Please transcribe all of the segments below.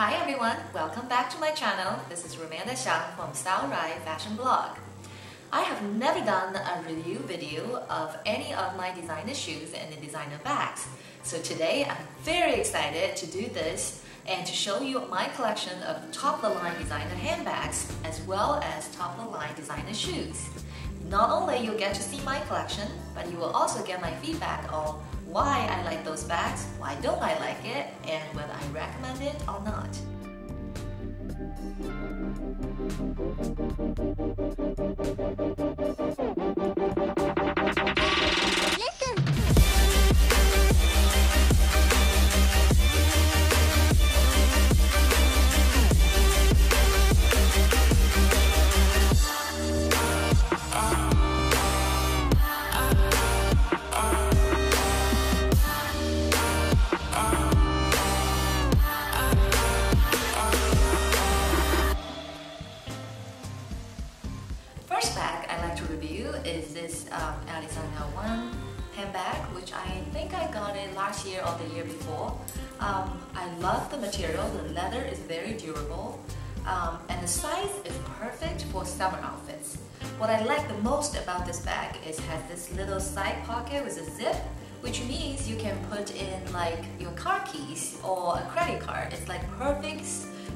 Hi everyone, welcome back to my channel. This is Remanda Xiang from Style Right Fashion Blog. I have never done a review video of any of my designer shoes and the designer bags. So today I'm very excited to do this and to show you my collection of top-of-the-line designer handbags as well as top-of-the-line designer shoes. Not only you'll get to see my collection, but you will also get my feedback on why I like those bags, why don't I like it, and whether I recommend it or not. And the size is perfect for summer outfits. What I like the most about this bag is it has this little side pocket with a zip, which means you can put in like your car keys or a credit card. It's like perfect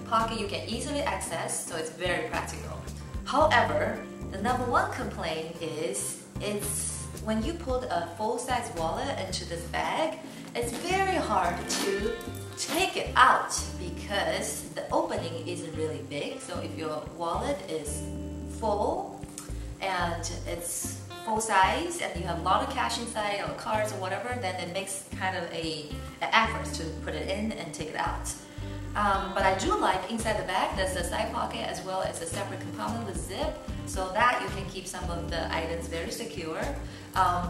pocket you can easily access, so it's very practical. However, the number one complaint is when you put a full-size wallet into this bag, it's very hard to take it out because the opening isn't really big. So if your wallet is full and it's full size and you have a lot of cash inside or cards or whatever, then it makes kind of an effort to put it in and take it out. But I do like inside the bag there's a side pocket as well as a separate compartment with zip, so that you can keep some of the items very secure.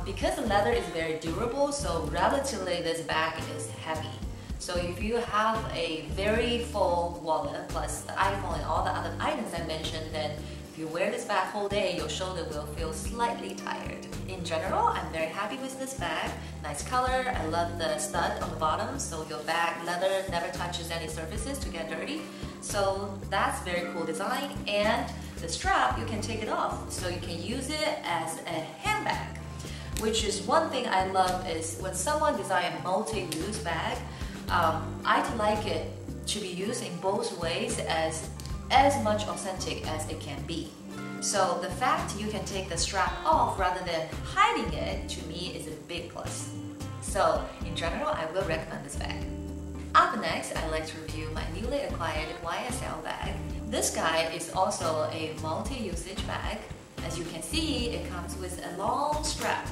Because the leather is very durable, so relatively this bag is heavy. So if you have a very full wallet plus the iPhone and all the other items I mentioned, then if you wear this bag whole day, your shoulder will feel slightly tired. In general, I'm very happy with this bag. Nice color, I love the stud on the bottom, so your bag leather never touches any surfaces to get dirty. So that's very cool design, and the strap, you can take it off, so you can use it as a handbag. Which is one thing I love is when someone designs a multi-use bag, I'd like it to be used in both ways as much authentic as it can be. So the fact you can take the strap off rather than hiding it, to me, is a big plus. So in general, I will recommend this bag. Up next, I'd like to review my newly acquired YSL bag. This guy is also a multi-usage bag. As you can see, it comes with a long strap.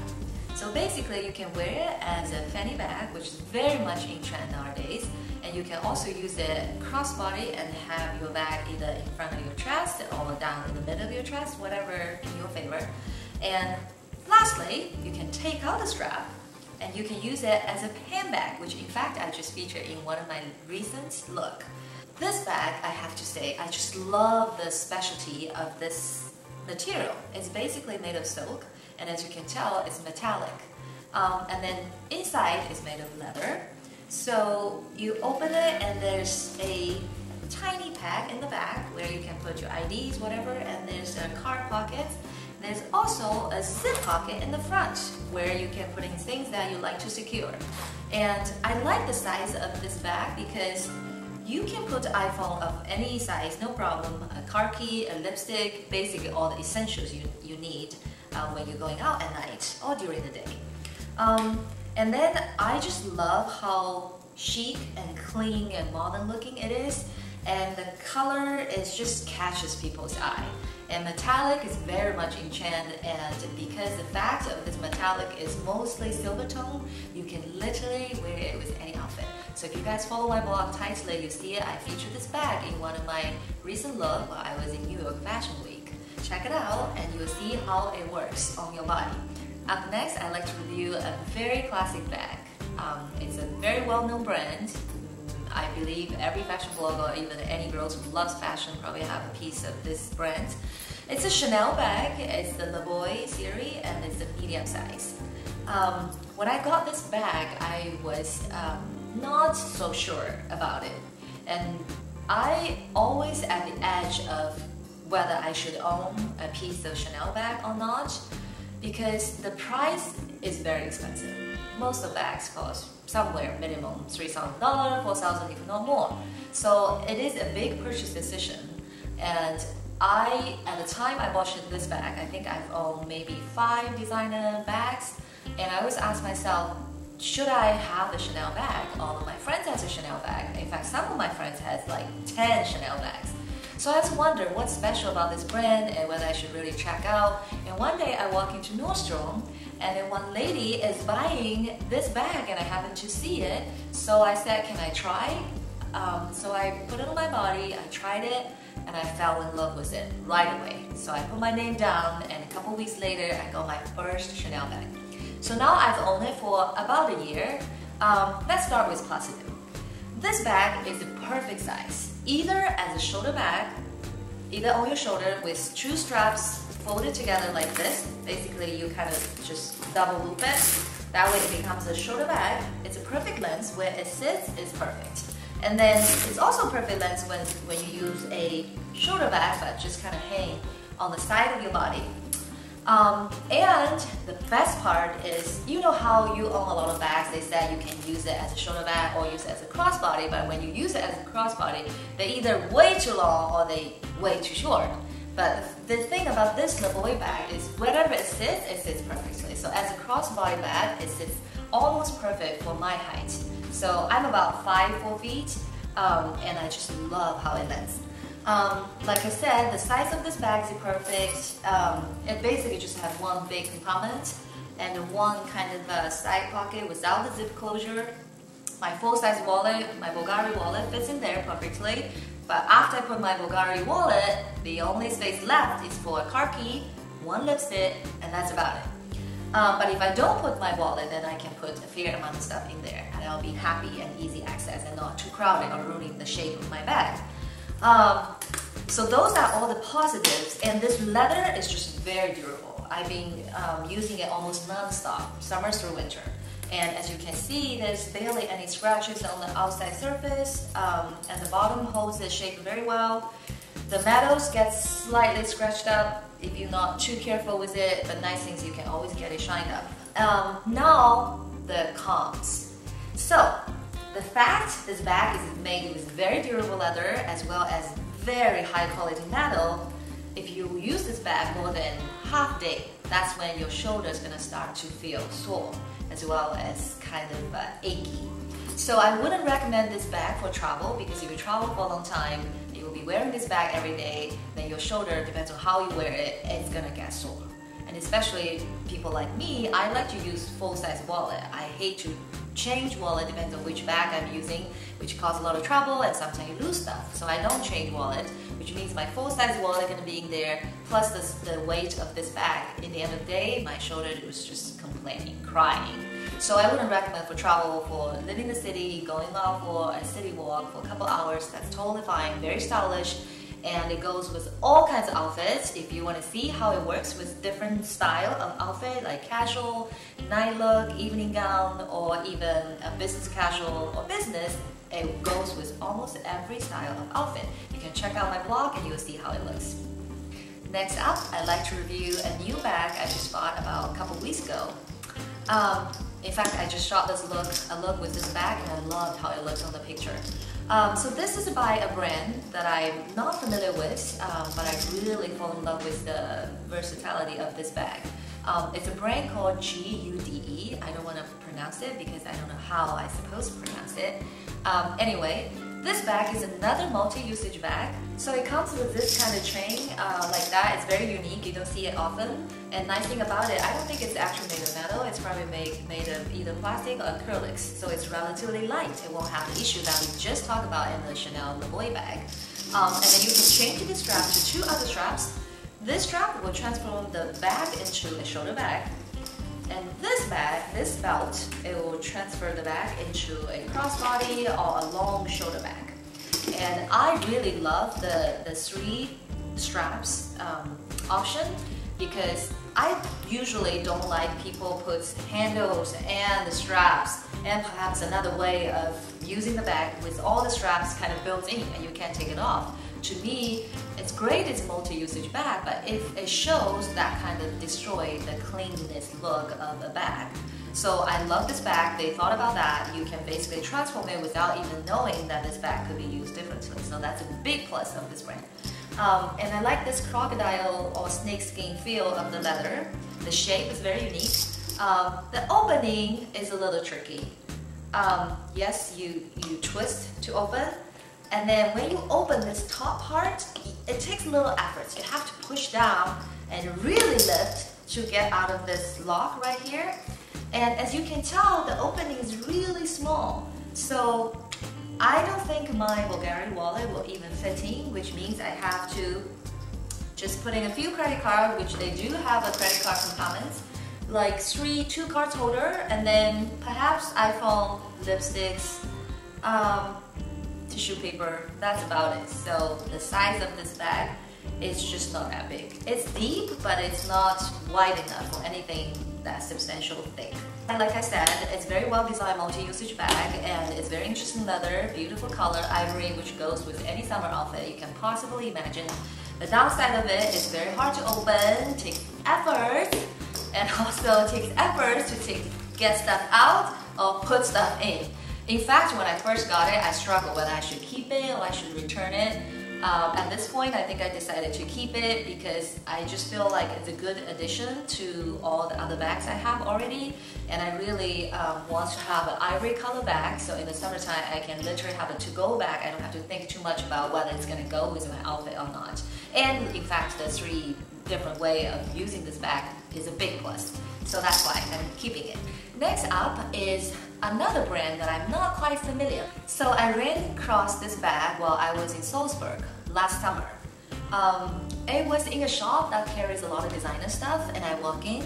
So basically you can wear it as a fanny bag, which is very much in trend nowadays, and you can also use it crossbody and have your bag either in front of your chest or down in the middle of your chest, whatever in your favor. And lastly, you can take out the strap and you can use it as a handbag, which in fact I just featured in one of my recent looks. This bag, I have to say, I just love the specialty of this material. It's basically made of silk, and as you can tell, it's metallic. And then inside is made of leather. So you open it and there's a tiny pack in the back where you can put your IDs, whatever, and there's a card pocket. There's also a zip pocket in the front where you can put in things that you like to secure. And I like the size of this bag because you can put iPhone of any size, no problem, a car key, a lipstick, basically all the essentials you need when you're going out at night or during the day. And then I just love how chic and clean and modern looking it is, and the color is just catches people's eye. And metallic is very much in trend, and because the fact of this metallic is mostly silver tone, you can literally wear it with any outfit. So if you guys follow my blog tightly, you see it, I featured this bag in one of my recent looks while I was in New York Fashion Week. Check it out and you'll see how it works on your body. Up next, I'd like to review a very classic bag. It's a very well-known brand. I believe every fashion blogger, even any girls who loves fashion, probably have a piece of this brand. It's a Chanel bag, it's the Le Boy series, and it's a medium size. When I got this bag, I was not so sure about it, and I always at the edge of whether I should own a piece of Chanel bag or not, because the price is very expensive. Most of bags cost somewhere minimum $3,000, $4,000 if not more. So it is a big purchase decision. And I, at the time I bought this bag, I think I've owned maybe 5 designer bags, and I always ask myself, should I have a Chanel bag? All of my friends has a Chanel bag. In fact, some of my friends has like 10 Chanel bags. So I just wonder what's special about this brand and whether I should really check out. And one day I walk into Nordstrom, and then one lady is buying this bag and I happened to see it. So I said, can I try? So I put it on my body, I tried it, and I fell in love with it right away. So I put my name down, and a couple weeks later I got my first Chanel bag. So now I've owned it for about a year. Let's start with positive. This bag is the perfect size, either as a shoulder bag, either on your shoulder with 2 straps folded together like this. Basically you kind of just double loop it, that way it becomes a shoulder bag. It's a perfect length, where it sits is perfect. And then it's also perfect length when you use a shoulder bag but just kind of hang on the side of your body. And the best part is, you know how you own a lot of bags, they said you can use it as a shoulder bag or use it as a crossbody, but when you use it as a crossbody, they're either way too long or they way too short. But the thing about this Lavoie bag is wherever it sits perfectly. So as a crossbody bag, it sits almost perfect for my height. So I'm about 5'4", and I just love how it lands. Like I said, the size of this bag is perfect. It basically just has one big compartment and one kind of side pocket without the zip closure. My full-size wallet, my Bulgari wallet, fits in there perfectly. But after I put my Bulgari wallet, the only space left is for a car key, one lipstick, and that's about it. But if I don't put my wallet, then I can put a fair amount of stuff in there, and I'll be happy and easy access and not too crowded or ruining the shape of my bag. So those are all the positives, and this leather is just very durable. I've been using it almost non-stop, summer through winter. And as you can see, there's barely any scratches on the outside surface, and the bottom holds its shape very well. The metals get slightly scratched up if you're not too careful with it, but nice things, you can always get it shined up. Now, the cons. So, the fact this bag is made with very durable leather as well as very high quality metal, if you use this bag more than half day, that's when your shoulder is going to start to feel sore as well as kind of achy. So I wouldn't recommend this bag for travel, because if you travel for a long time, you will be wearing this bag every day, then your shoulder, depends on how you wear it, it's gonna get sore. And especially people like me, I like to use full-size wallet. I hate to change wallet, depends on which bag I'm using, which causes a lot of trouble, and sometimes you lose stuff. So I don't change wallet, which means my full-size wallet gonna be in there, plus the weight of this bag. In the end of the day, my shoulder was just complaining, crying. So I wouldn't recommend for travel, for living in the city, going out for a city walk for a couple hours, that's totally fine, very stylish, and it goes with all kinds of outfits. If you want to see how it works with different style of outfit, like casual, night look, evening gown, or even a business casual or business, it goes with almost every style of outfit. You can check out my blog and you'll see how it looks. Next up, I'd like to review a new bag I just bought about a couple weeks ago. In fact, I just shot this a look with this bag, and I loved how it looks on the picture. So this is by a brand that I'm not familiar with, but I really fall in love with the versatility of this bag. It's a brand called GUDE. I don't want to pronounce it because I don't know how I'm supposed to pronounce it. Anyway, this bag is another multi-usage bag. So it comes with this kind of chain like that. It's very unique, you don't see it often. And nice thing about it, I don't think it's actually made of metal. It's probably made of either plastic or acrylics. So it's relatively light. It won't have the issue that we just talked about in the Chanel Lavoie bag. And then you can change the strap to 2 other straps. This strap will transform the bag into a shoulder bag. And this bag, this belt, it will transfer the bag into a crossbody or a long shoulder bag. And I really love the 3 straps option, because I usually don't like people put handles and the straps, and perhaps another way of using the bag with all the straps kind of built in and you can't take it off. To me, it's great it's multi-usage bag, but if it shows that kind of destroy the cleanness look of a bag. So I love this bag, they thought about that. You can basically transform it without even knowing that this bag could be used differently. So that's a big plus of this brand. And I like this crocodile or snakeskin feel of the leather. The shape is very unique. The opening is a little tricky. Yes, you twist to open, and then when you open this top part, it takes a little effort. You have to push down and really lift to get out of this lock right here. And as you can tell, the opening is really small. So I don't think my Bulgari wallet will even fit in, which means I have to just put in a few credit cards, which they do have a credit card compartment, like two cards holder, and then perhaps iPhone, lipsticks, tissue paper, that's about it. So the size of this bag is just not that big. It's deep, but it's not wide enough for anything that's substantial thick. And like I said, it's very well designed multi-usage bag, and it's very interesting leather, beautiful color, ivory, which goes with any summer outfit you can possibly imagine. The downside of it is very hard to open, takes effort, and also takes effort to get stuff out or put stuff in. In fact, when I first got it, I struggled whether I should keep it or I should return it. At this point, I think I decided to keep it because I just feel like it's a good addition to all the other bags I have already, and I really want to have an ivory color bag, so in the summertime I can literally have a to-go bag. I don't have to think too much about whether it's going to go with my outfit or not. And in fact, the three different way of using this bag is a big plus, so that's why I'm keeping it. Next up is another brand that I'm not quite familiar. So I ran across this bag while I was in Salzburg last summer. It was in a shop that carries a lot of designer stuff, and I walk in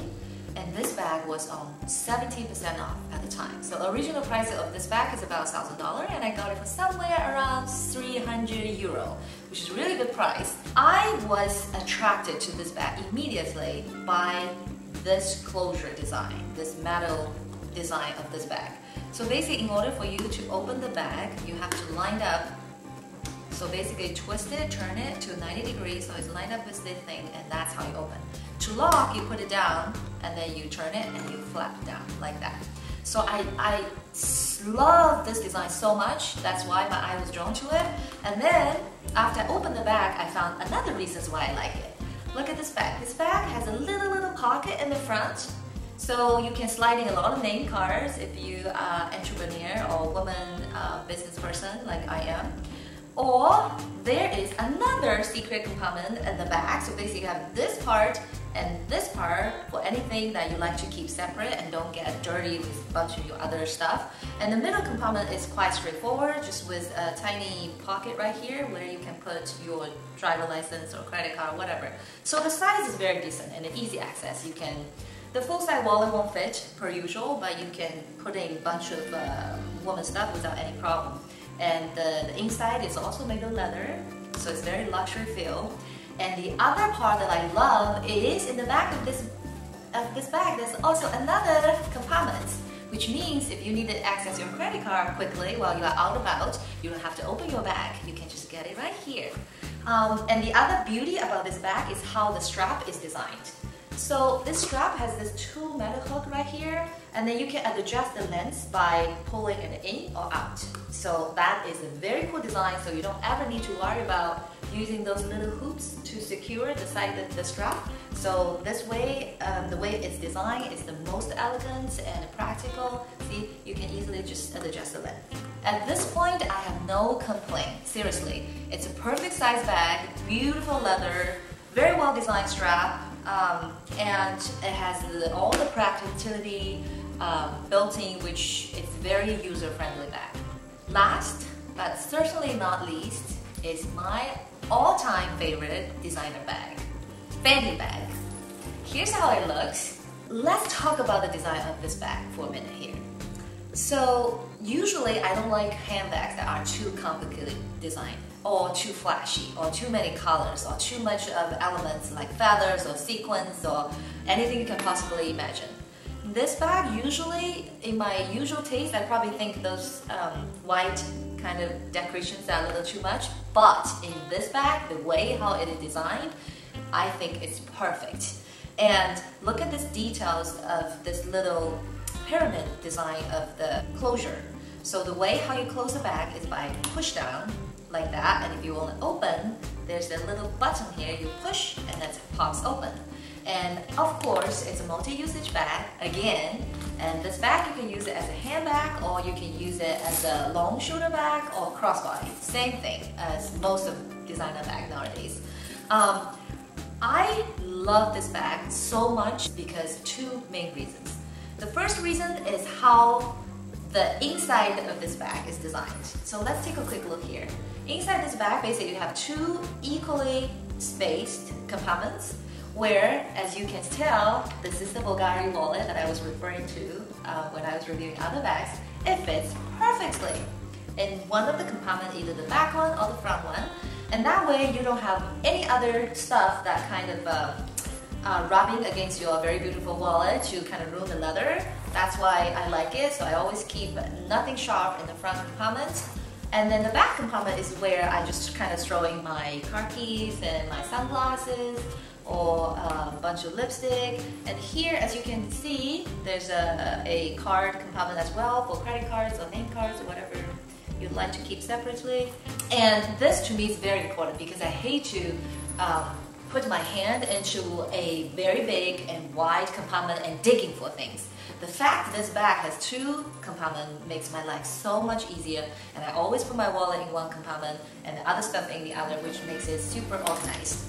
and this bag was on 70% off at the time. So original price of this bag is about $1,000, and I got it for somewhere around 300 euro, which is a really good price. I was attracted to this bag immediately by this closure design, this metal design of this bag. So basically, in order for you to open the bag, you have to line up. So basically twist it, turn it to 90 degrees so it's lined up with this thing, and that's how you open. To lock, you put it down and then you turn it and you flap down like that. So I love this design so much, that's why my eye was drawn to it. And then after I opened the bag, I found another reason why I like it. Look at this bag. This bag has a little pocket in the front, so you can slide in a lot of name cards if you are entrepreneur or woman business person like I am. Or there is another secret compartment in the back, so basically you have this part and this part for anything that you like to keep separate and don't get dirty with a bunch of your other stuff. And the middle compartment is quite straightforward, just with a tiny pocket right here where you can put your driver license or credit card, whatever. So the size is very decent and easy access. You can, the full-size wallet won't fit per usual, but you can put in a bunch of woman's stuff without any problem. And the inside is also made of leather, so it's very luxury feel. And the other part that I love is in the back of this bag, there's also another compartment, which means if you need to access your credit card quickly while you are out about, you don't have to open your bag, you can just get it right here. And the other beauty about this bag is how the strap is designed. So this strap has this two metal hook right here, and then you can adjust the length by pulling it in or out. So that is a very cool design, so you don't ever need to worry about using those little hoops to secure the side of the strap. So this way, the way it's designed is the most elegant and practical. See, you can easily just adjust the length. At this point, I have no complaint, seriously. It's a perfect size bag, beautiful leather, very well designed strap, and it has all the practicality built in, which is very user-friendly bag. Last, but certainly not least, is my all-time favorite designer bag, Fendi bag. Here's how it looks. Let's talk about the design of this bag for a minute here. So usually I don't like handbags that are too complicated designed. all too flashy or too many colors or too much of elements like feathers or sequins or anything you can possibly imagine. This bag, usually, in my usual taste, I probably think those white kind of decorations are a little too much, but in this bag, the way how it is designed, I think it's perfect. And look at these details of this little pyramid design of the closure. So the way how you close the bag is by push down like that, and if you want to open, there's a little button here, you push and that pops open. And of course, it's a multi-usage bag again, and this bag you can use it as a handbag, or you can use it as a long shoulder bag or crossbody. Same thing as most of designer bags nowadays. I love this bag so much because two main reasons. The first reason is how the inside of this bag is designed. So let's take a quick look here. Inside this bag, basically you have two equally spaced compartments, where, as you can tell, this is the Bulgari wallet that I was referring to when I was reviewing other bags. It fits perfectly in one of the compartments, either the back one or the front one, and that way you don't have any other stuff that kind of rubbing against your very beautiful wallet to kind of ruin the leather. That's why I like it, so I always keep nothing sharp in the front compartment. And then the back compartment is where I just kind of throw in my car keys and my sunglasses, or a bunch of lipstick. And here, as you can see, there's a card compartment as well for credit cards or name cards or whatever you'd like to keep separately. And this to me is very important because I hate to put my hand into a very big and wide compartment and digging for things. The fact this bag has two compartments makes my life so much easier, and I always put my wallet in one compartment and the other stuff in the other, which makes it super organized.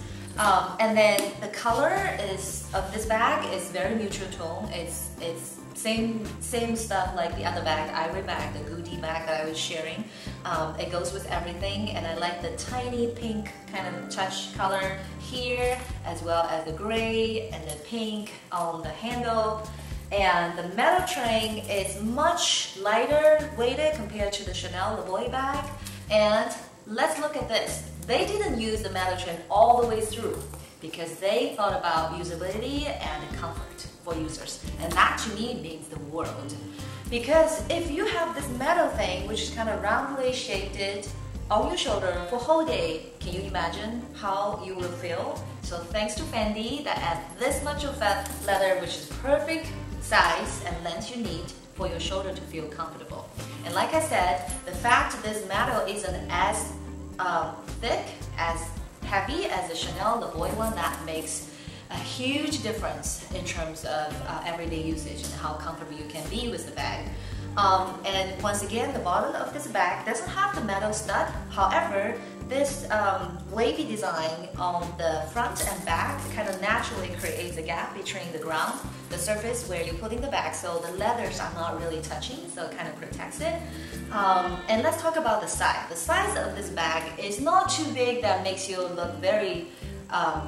And then the color of this bag is very neutral tone. It's same stuff like the other bag, the Ivory bag, the GUDE bag that I was sharing. It goes with everything, and I like the tiny pink kind of touch color here, as well as the gray and the pink on the handle. And the metal train is much lighter weighted compared to the Chanel LeBoy bag. And let's look at this. They didn't use the metal train all the way through because they thought about usability and comfort for users, and that to me means the world. Because if you have this metal thing which is kind of roundly shaped on your shoulder for whole day, can you imagine how you will feel? So thanks to Fendi that adds this much of that leather, which is perfect size and length you need for your shoulder to feel comfortable. And like I said, the fact this metal isn't as thick, as heavy as the Chanel LeBoy one, that makes a huge difference in terms of everyday usage and how comfortable you can be with the bag. And once again, the bottom of this bag doesn't have the metal stud. However, this wavy design on the front and back kind of naturally creates a gap between the ground, the surface where you're putting the bag, so the leathers are not really touching, so it kind of protects it. And let's talk about the size. The size of this bag is not too big that makes you look very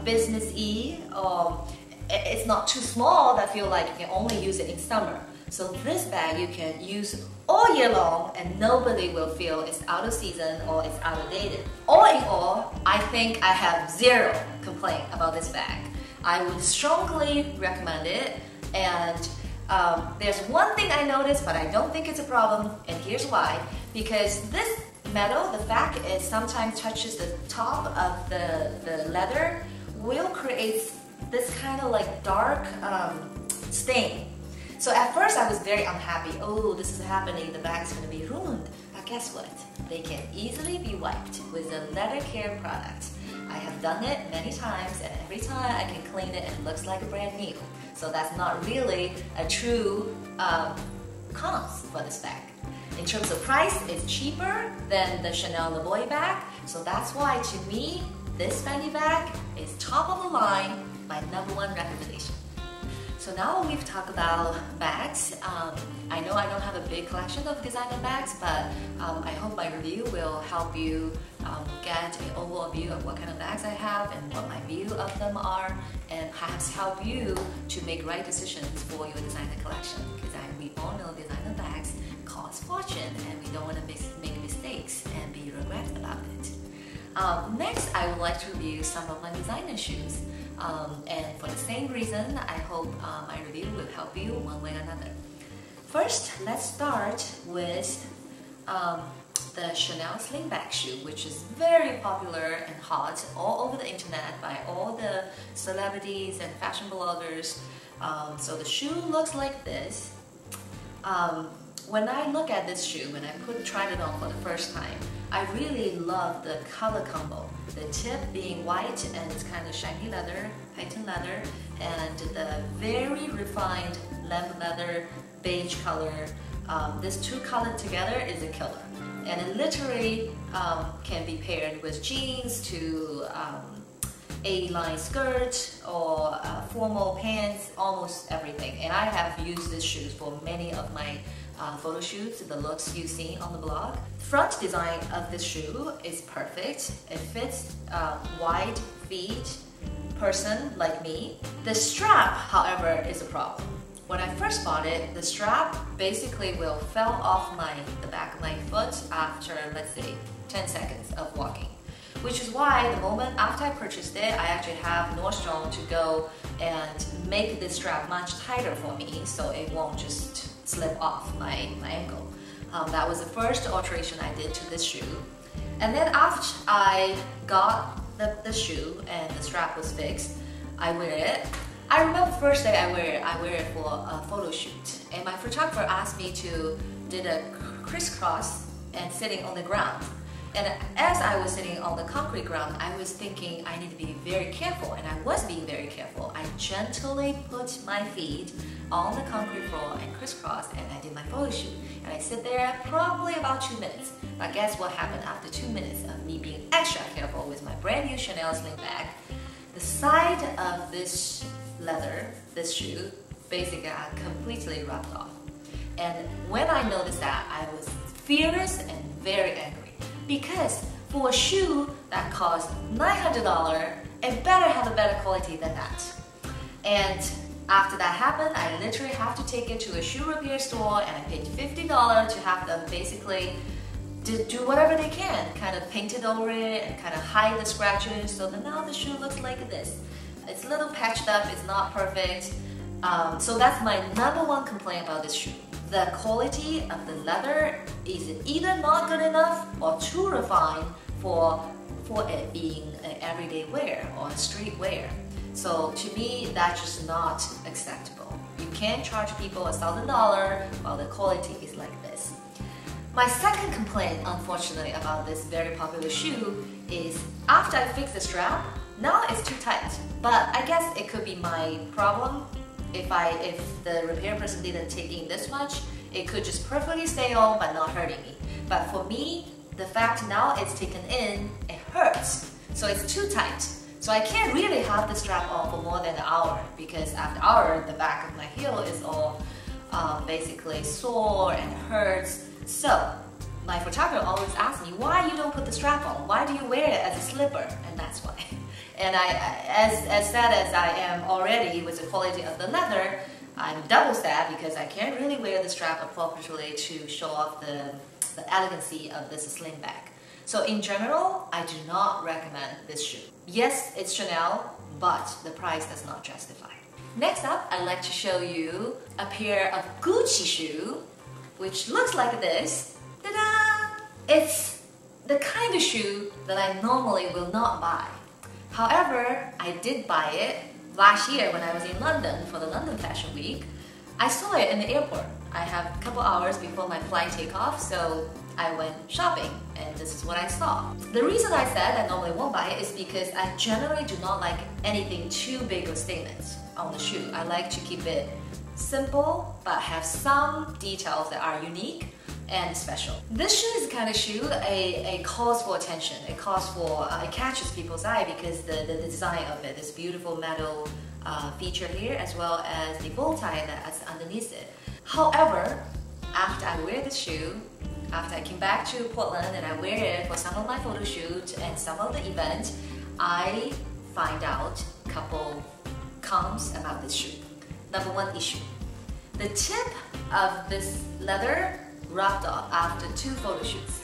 business-y, or it's not too small that feel like you can only use it in summer. So this bag you can use all year long and nobody will feel it's out of season or it's outdated. All in all, I think I have zero complaint about this bag. I would strongly recommend it, and there's one thing I noticed, but I don't think it's a problem, and here's why. Because this metal, the fact it sometimes touches the top of the leather, will create this kind of like dark stain. So at first I was very unhappy. Oh, this is happening, the bag's gonna be ruined. But guess what? They can easily be wiped with a leather care product. I have done it many times, and every time I can clean it, it looks like brand new. So that's not really a true cons for this bag. In terms of price, it's cheaper than the Chanel LeBoy bag. So that's why, to me, this Fendi bag is top of the line, my #1 recommendation. So now we've talked about bags. I know I don't have a big collection of designer bags, but I hope my review will help you get an overall view of what kind of bags I have and what my view of them are, and perhaps help you to make right decisions for your designer collection, because we all know designer bags cost fortune and we don't want to make mistakes and be regret about it. Next, I would like to review some of my designer shoes. And for the same reason, I hope my review will help you one way or another. First, let's start with the Chanel slingback shoe, which is very popular and hot all over the internet by all the celebrities and fashion bloggers. So the shoe looks like this. When I look at this shoe, when I tried it on for the first time, I really love the color combo. The tip being white and it's kind of shiny leather, patent leather, and the very refined lamp leather beige color. These two colors together is a killer. And it literally can be paired with jeans to A-line skirt or formal pants, almost everything. And I have used these shoes for many of my photo shoots, the looks you've seen on the blog. The front design of this shoe is perfect. It fits wide feet person like me. The strap, however, is a problem. When I first bought it, the strap basically fell off the back of my foot after, let's say, 10 seconds of walking. Which is why the moment after I purchased it, I actually have Nordstrom to go and make this strap much tighter for me so it won't just slip off my ankle. That was the first alteration I did to this shoe. And then after I got the shoe and the strap was fixed, I wear it. I remember the first day I wear it for a photo shoot. And my photographer asked me to do a crisscross and sitting on the ground. And as I was sitting on the concrete ground, I was thinking I need to be very careful, and I was being very careful. I gently put my feet on the concrete floor and crisscrossed, and I did my photo shoot. And I sit there probably about 2 minutes. But guess what happened after 2 minutes of me being extra careful with my brand new Chanel slingback? The side of this leather, this shoe, basically I completely rubbed off. And when I noticed that, I was furious and very angry. Because for a shoe that costs $900, it better have a better quality than that. And after that happened, I literally have to take it to a shoe repair store and I paid $50 to have them basically do whatever they can, kind of paint it over it and kind of hide the scratches. So that now the shoe looks like this. It's a little patched up, it's not perfect. So that's my #1 complaint about this shoe. The quality of the leather is either not good enough or too refined for it being an everyday wear or street wear. So to me, that's just not acceptable. You can't charge people $1,000 while the quality is like this. My second complaint, unfortunately, about this very popular shoe is after I fix the strap, now it's too tight. But I guess it could be my problem. If the repair person didn't take in this much, it could just perfectly stay on but not hurting me. But for me, the fact now it's taken in, it hurts. So it's too tight. So I can't really have the strap on for more than an hour because after an hour, the back of my heel is all basically sore and hurts. So my photographer always asks me, why you don't put the strap on? Why do you wear it as a slipper? And that's why. And as sad as I am already with the quality of the leather, I'm double sad because I can't really wear the strap appropriately to show off the elegancy of this slingback. So in general, I do not recommend this shoe. Yes, it's Chanel, but the price does not justify. Next up, I'd like to show you a pair of Gucci shoe, which looks like this. Ta-da! It's the kind of shoe that I normally will not buy. However, I did buy it last year when I was in London for the London Fashion Week. I saw it in the airport. I have a couple hours before my flight takeoff, so I went shopping and this is what I saw. The reason I said I normally won't buy it is because I generally do not like anything too big of statements on the shoe. I like to keep it simple but have some details that are unique and special. This shoe is the kind of shoe a calls for attention. It calls for, it catches people's eye because the design of it, this beautiful metal feature here, as well as the bow tie that's underneath it. However, after I wear this shoe, after I came back to Portland and I wear it for some of my photo shoots and some of the events, I find out a couple cons about this shoe. #1 issue: the tip of this leather rubbed off after 2 photo shoots.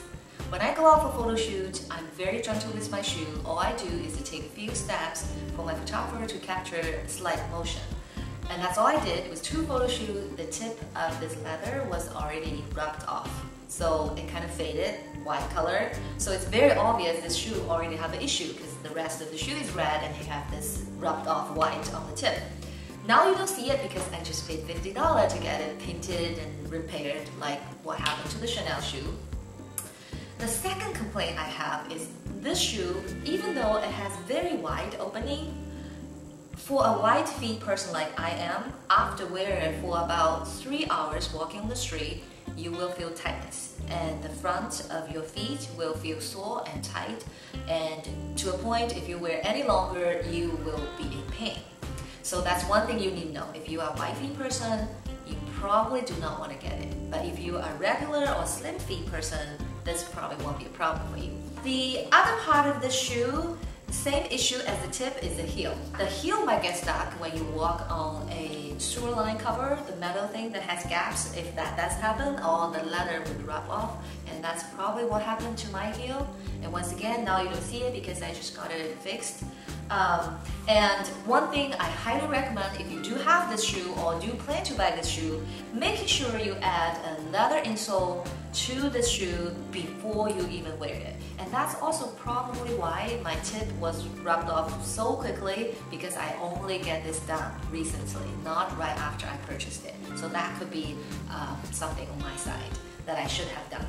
When I go out for photo shoots, I'm very gentle with my shoe. All I do is to take a few steps for my photographer to capture slight motion. And that's all I did. With two photo shoots, the tip of this leather was already rubbed off. So it kind of faded, white color. So it's very obvious this shoe already have an issue because the rest of the shoe is red and you have this rubbed off white on the tip. Now you don't see it because I just paid $50 to get it painted and repaired like what happened to the Chanel shoe. The second complaint I have is this shoe, even though it has very wide opening, for a wide feet person like I am, after wearing it for about 3 hours walking on the street, you will feel tightness and the front of your feet will feel sore and tight, and to a point if you wear any longer you will be in pain. So that's one thing you need to know. If you are a wide feet person, you probably do not want to get it. But if you are a regular or slim feet person, this probably won't be a problem for you. The other part of the shoe, same issue as the tip, is the heel. The heel might get stuck when you walk on a shoreline cover, the metal thing that has gaps. If that does happen, all the leather would rub off, and that's probably what happened to my heel. And once again, now you don't see it because I just got it fixed. And one thing I highly recommend, if you do have this shoe or do plan to buy this shoe, making sure you add a leather insole to the shoe before you even wear it. And that's also probably why my tip was rubbed off so quickly, because I only get this done recently, not right after I purchased it. So that could be something on my side that I should have done.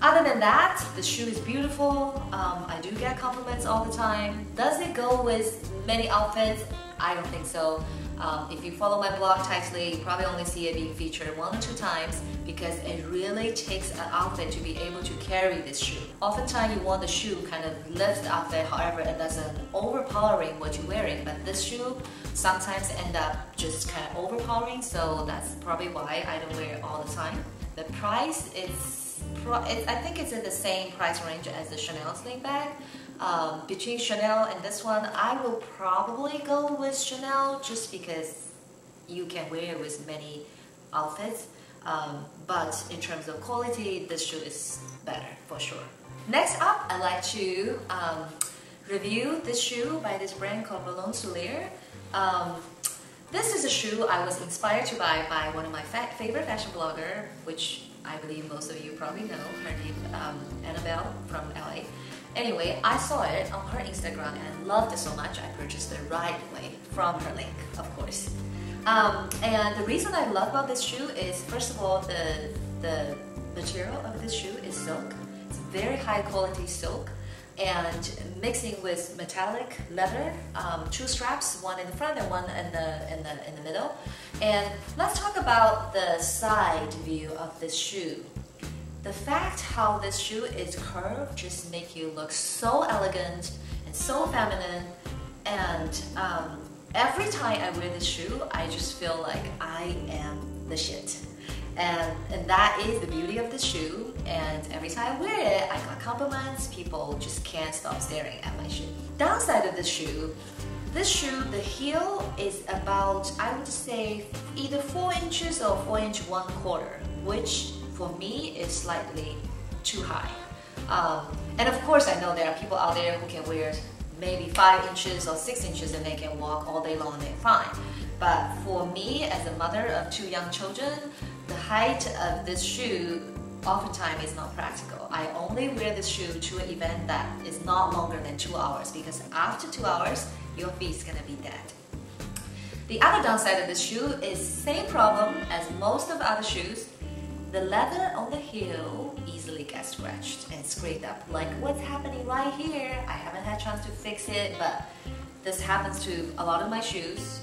Other than that, the shoe is beautiful. I do get compliments all the time. Does it go with many outfits? I don't think so. If you follow my blog tightly, you probably only see it being featured 1 or 2 times because it really takes an outfit to be able to carry this shoe. Oftentimes you want the shoe kind of lifts the outfit, however it doesn't overpowering what you're wearing, but this shoe sometimes end up just kind of overpowering, so that's probably why I don't wear it all the time. The price, I think it's in the same price range as the Chanel sling bag. Between Chanel and this one, I will probably go with Chanel just because you can wear it with many outfits, but in terms of quality, this shoe is better for sure. Next up, I'd like to review this shoe by this brand called Malone Souliers. This is a shoe I was inspired to buy by one of my favorite fashion bloggers, which I believe most of you probably know. Her name is Annabelle from LA. Anyway, I saw it on her Instagram and I loved it so much I purchased it right away from her link, of course. And the reason I love about this shoe is, first of all, the material of this shoe is silk. It's very high quality silk, and mixing with metallic leather, 2 straps, one in the front and one in the middle. And let's talk about the side view of this shoe. The fact how this shoe is curved just makes you look so elegant and so feminine, and every time I wear this shoe I just feel like I am the shit, and that is the beauty of this shoe. And every time I wear it I got compliments, people just can't stop staring at my shoe. Downside of this shoe, the heel is about, I would say, either 4 inches or 4 1/4 inches, which for me is slightly too high. And of course I know there are people out there who can wear maybe 5 inches or 6 inches and they can walk all day long and they're fine. But for me, as a mother of 2 young children, the height of this shoe oftentimes is not practical. I only wear this shoe to an event that is not longer than 2 hours, because after 2 hours your feet is gonna be dead. The other downside of this shoe is same problem as most of other shoes. The leather on the heel easily gets scratched and scraped up, like what's happening right here. I haven't had a chance to fix it, but this happens to a lot of my shoes.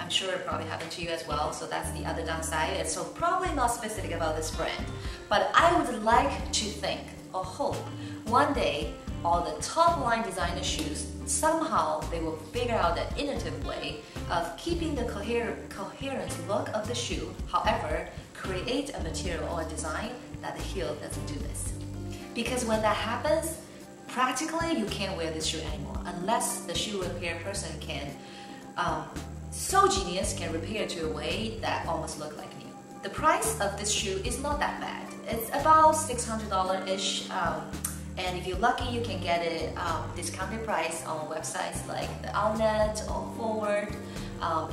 I'm sure it probably happened to you as well, so that's the other downside. It's so probably not specific about this brand, but I would like to think or hope one day all the top line designer shoes, somehow they will figure out the innovative way of keeping the coherent look of the shoe, however create a material or a design that the heel doesn't do this. Because when that happens, practically you can't wear this shoe anymore unless the shoe repair person can, so genius, can repair it to a way that almost looks like new. The price of this shoe is not that bad. It's about $600-ish, and if you're lucky, you can get it discounted price on websites like the Outlet or Forward,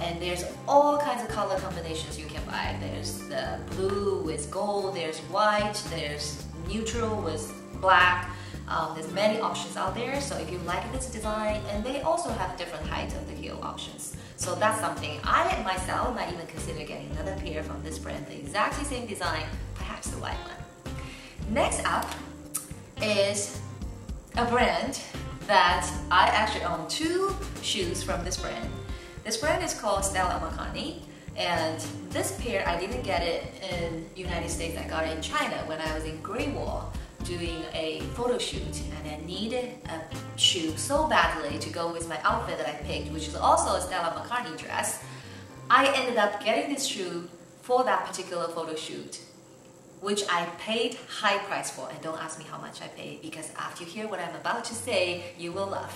and there's all kinds of color combinations you can buy. There's the blue with gold, there's white, there's neutral with black. There's many options out there, so if you like this design, and they also have different height of the heel options. So that's something I myself might even consider getting another pair from this brand, the exactly same design, perhaps the white one. Next up is a brand that I actually own two shoes from this brand. This brand is called Stella McCartney, and this pair I didn't get it in the United States, I got it in China when I was in Great Wall doing a photo shoot, and I needed a shoe so badly to go with my outfit that I picked, which is also a Stella McCartney dress. I ended up getting this shoe for that particular photo shoot, which I paid high price for, and don't ask me how much I paid, because after you hear what I'm about to say, you will love.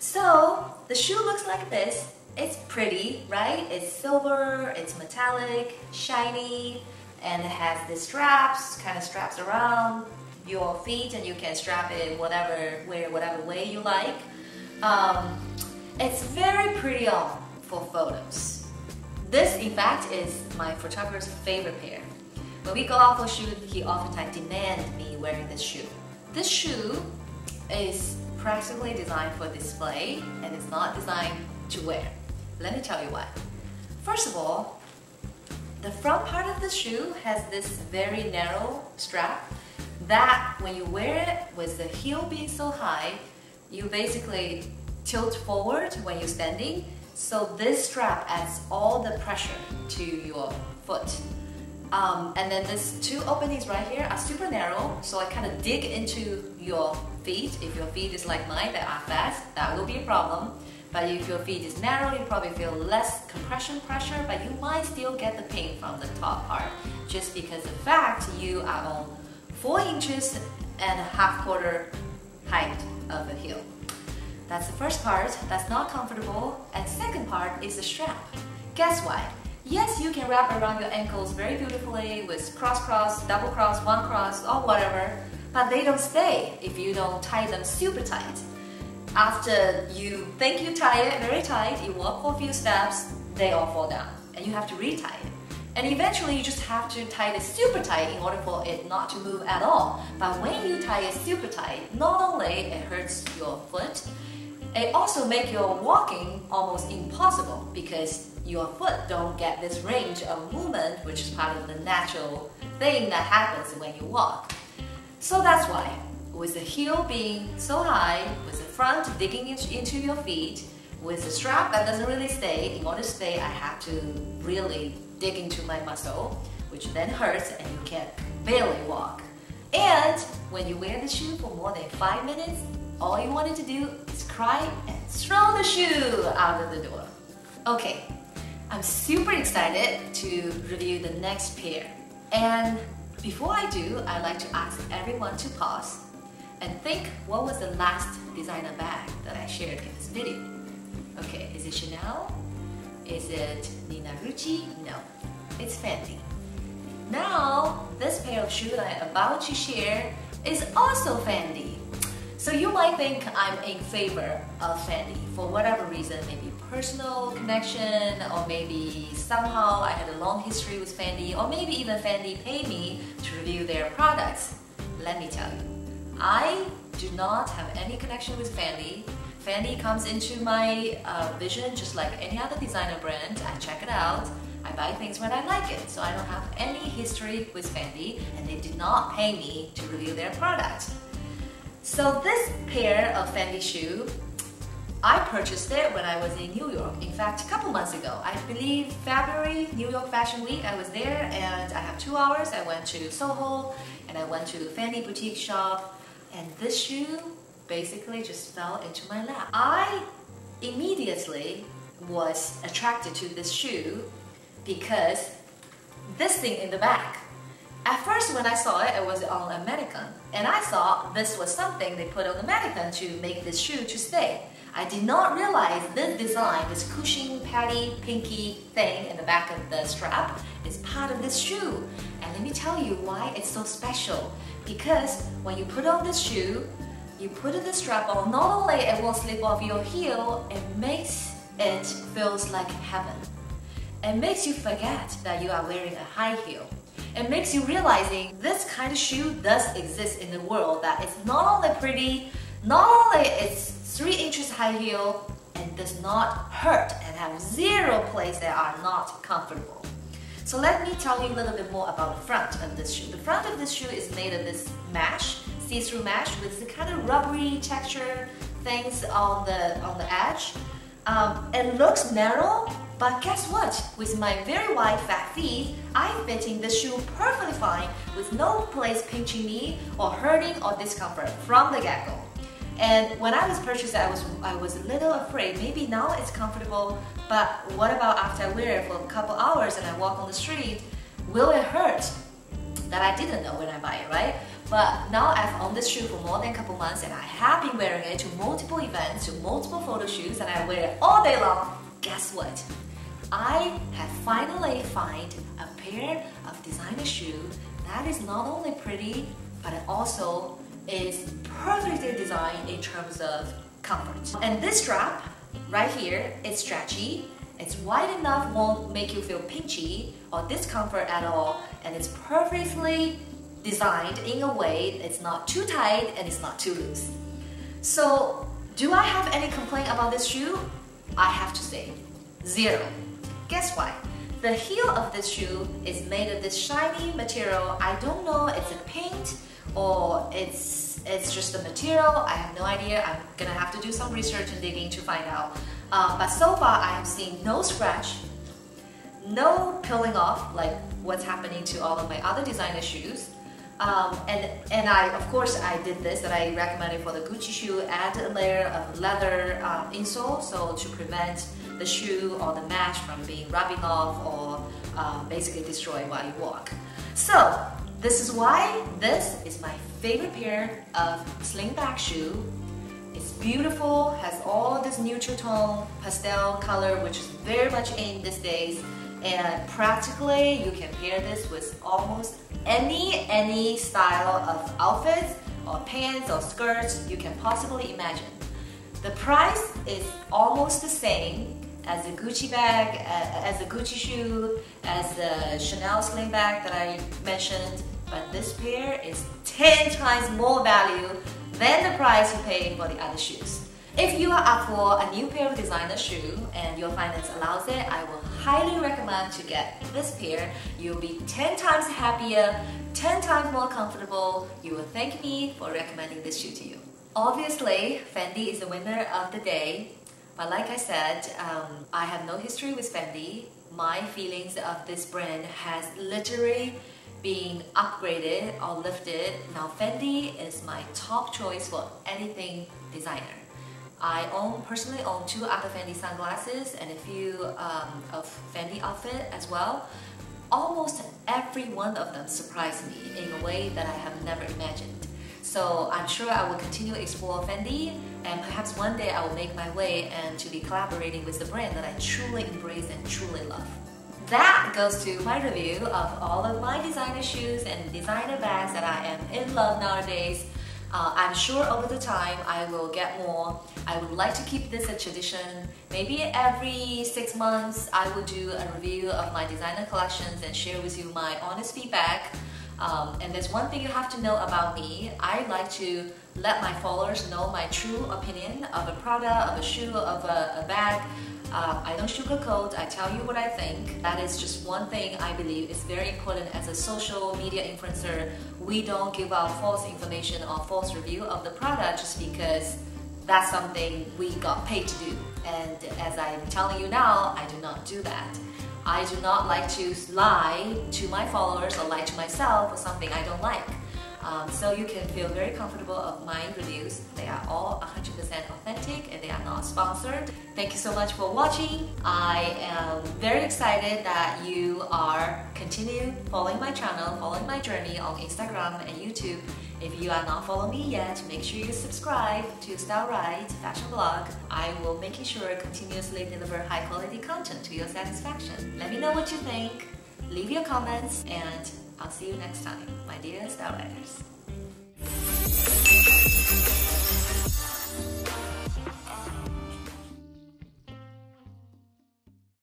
So the shoe looks like this. It's pretty, right? It's silver, it's metallic, shiny, and it has the straps, kind of straps around your feet, and you can strap it whatever way you like. It's very pretty on for photos. This, in fact, is my photographer's favorite pair. When we go out for shoot, he oftentimes demands me wearing this shoe. This shoe is practically designed for display, and it's not designed to wear. Let me tell you why. First of all, the front part of the shoe has this very narrow strap that when you wear it with the heel being so high, you basically tilt forward when you're standing, so this strap adds all the pressure to your foot. And then these two openings right here are super narrow, so I kind of dig into your feet. If your feet is like mine, that are fast, that will be a problem. But if your feet is narrow, you probably feel less compression pressure, but you might still get the pain from the top part, just because the fact you are on 4 inches and a half-quarter height of a heel. That's the first part, that's not comfortable. And second part is the strap. Guess what? Yes, you can wrap around your ankles very beautifully with cross-cross, double-cross, one-cross, or whatever, but they don't stay if you don't tie them super tight. After you think you tie it very tight, you walk for a few steps, they all fall down, and you have to re-tie it. And eventually you just have to tie it super tight in order for it not to move at all. But when you tie it super tight, not only it hurts your foot, it also makes your walking almost impossible, because your foot don't get this range of movement, which is part of the natural thing that happens when you walk. So that's why, with the heel being so high, with the front digging into your feet, with the strap that doesn't really stay, in order to stay, I have to really dig into my muscle, which then hurts and you can barely walk. And when you wear the shoe for more than 5 minutes, all you wanted to do is cry and throw the shoe out of the door. Okay, I'm super excited to review the next pair. And before I do, I'd like to ask everyone to pause and think, what was the last designer bag that I shared in this video? Okay, is it Chanel? Is it Nina Ricci? No, it's Fendi. Now, this pair of shoes that I'm about to share is also Fendi. So you might think I'm in favor of Fendi for whatever reason, maybe personal connection, or maybe somehow I had a long history with Fendi, or maybe even Fendi paid me to review their products. Let me tell you, I do not have any connection with Fendi. Fendi comes into my vision just like any other designer brand. I check it out, I buy things when I like it, so I don't have any history with Fendi, and they did not pay me to review their product. So this pair of Fendi shoe, I purchased it when I was in New York. In fact, a couple months ago, I believe February, New York Fashion Week, I was there, and I have 2 hours. I went to Soho, and I went to Fendi boutique shop, and this shoe basically just fell into my lap. I immediately was attracted to this shoe because this thing in the back At first when I saw it, it was on a mannequin, and I thought this was something they put on the mannequin to make this shoe to stay. I did not realize this design, this cushion, patty, pinky thing in the back of the strap is part of this shoe. And let me tell you why it's so special. Because when you put on this shoe, you put the strap on, not only it won't slip off your heel, it makes it feels like heaven. It makes you forget that you are wearing a high heel. It makes you realizing this kind of shoe does exist in the world, that it's not only pretty, not only it's 3 inches high heel and does not hurt and have zero places that are not comfortable. So let me tell you a little bit more about the front of this shoe. The front of this shoe is made of this mesh, see-through mesh with the kind of rubbery texture things on the edge. It looks narrow, but guess what? With my very wide fat feet, I'm fitting the shoe perfectly fine with no place pinching me or hurting or discomfort from the get-go. And when I was purchased, I was a little afraid. Maybe now it's comfortable, but what about after I wear it for a couple hours and I walk on the street? Will it hurt? That I didn't know when I buy it, right? But now I've owned this shoe for more than a couple months, and I have been wearing it to multiple events, to multiple photo shoots, and I wear it all day long. Guess what? I have finally found a pair of designer shoes that is not only pretty, but it also is perfectly designed in terms of comfort. And this strap right here, it's stretchy, it's wide enough, won't make you feel pinchy or discomfort at all, and it's perfectly designed in a way it's not too tight and it's not too loose. So, do I have any complaint about this shoe? I have to say, zero. Guess why? The heel of this shoe is made of this shiny material. I don't know, it's a paint or it's just a material. I have no idea. I'm gonna have to do some research and digging to find out. But so far, I have seen no scratch, no peeling off like what's happening to all of my other designer shoes. And I, of course, I did this that I recommended for the Gucci shoe, add a layer of leather insole, so to prevent the shoe or the mesh from being rubbing off or basically destroyed while you walk. So this is why this is my favorite pair of slingback shoe. It's beautiful, has all this neutral tone, pastel color, which is very much in these days. And practically, you can pair this with almost any style of outfits or pants or skirts you can possibly imagine. The price is almost the same as a Gucci bag, as a Gucci shoe, as the Chanel sling bag that I mentioned, but this pair is 10 times more value than the price you pay for the other shoes. If you are up for a new pair of designer shoe and your finance allows it, I will highly recommend to get this pair. You'll be 10 times happier, 10 times more comfortable. You will thank me for recommending this shoe to you. Obviously, Fendi is the winner of the day, but like I said, I have no history with Fendi. My feelings of this brand has literally been upgraded or lifted. Now Fendi is my top choice for anything designer. I personally own two other Fendi sunglasses and a few of Fendi outfit as well. Almost every one of them surprised me in a way that I have never imagined. So I'm sure I will continue to explore Fendi, and perhaps one day I will make my way and to be collaborating with the brand that I truly embrace and truly love. That goes to my review of all of my designer shoes and designer bags that I am in love nowadays. I'm sure over the time I will get more. I would like to keep this a tradition. Maybe every 6 months I will do a review of my designer collections and share with you my honest feedback. And there's one thing you have to know about me. I like to let my followers know my true opinion of a product, of a shoe, of a bag. I don't sugarcoat, I tell you what I think. That is just one thing I believe is very important as a social media influencer. We don't give out false information or false review of the product just because that's something we got paid to do. And as I'm telling you now, I do not do that. I do not like to lie to my followers or lie to myself for something I don't like. So you can feel very comfortable of my reviews. They are all 100% authentic and they are not sponsored. Thank you so much for watching. I am very excited that you are continuing following my channel, following my journey on Instagram and YouTube. If you are not following me yet, make sure you subscribe to Style Right Fashion Blog. I will make sure continuously deliver high quality content to your satisfaction. Let me know what you think, leave your comments, and I'll see you next time, my dear Style Writers.